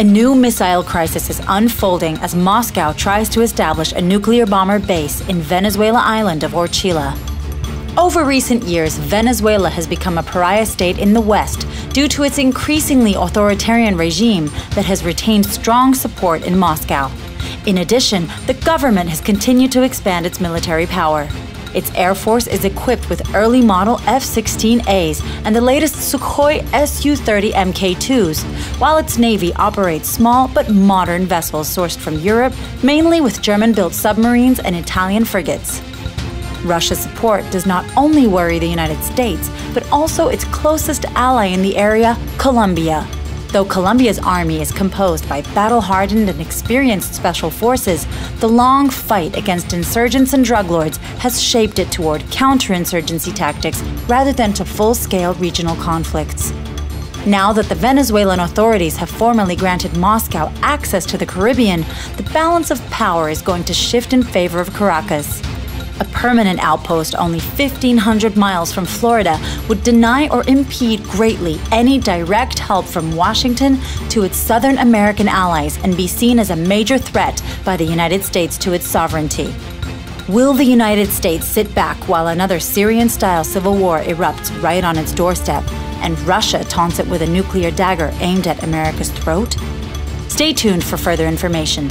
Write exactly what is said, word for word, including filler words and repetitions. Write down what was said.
A new missile crisis is unfolding as Moscow tries to establish a nuclear bomber base in Venezuela island of Orchila. Over recent years, Venezuela has become a pariah state in the West due to its increasingly authoritarian regime that has retained strong support in Moscow. In addition, the government has continued to expand its military power. Its Air Force is equipped with early model F sixteen A's and the latest Sukhoi S U thirty M K twos, while its Navy operates small but modern vessels sourced from Europe, mainly with German-built submarines and Italian frigates. Russia's support does not only worry the United States, but also its closest ally in the area, Colombia. Though Colombia's army is composed by battle-hardened and experienced special forces, the long fight against insurgents and drug lords has shaped it toward counterinsurgency tactics rather than to full-scale regional conflicts. Now that the Venezuelan authorities have formally granted Moscow access to the Caribbean, the balance of power is going to shift in favor of Caracas. A permanent outpost only fifteen hundred miles from Florida would deny or impede greatly any direct help from Washington to its Southern American allies and be seen as a major threat by the United States to its sovereignty. Will the United States sit back while another Syrian-style civil war erupts right on its doorstep and Russia taunts it with a nuclear dagger aimed at America's throat? Stay tuned for further information.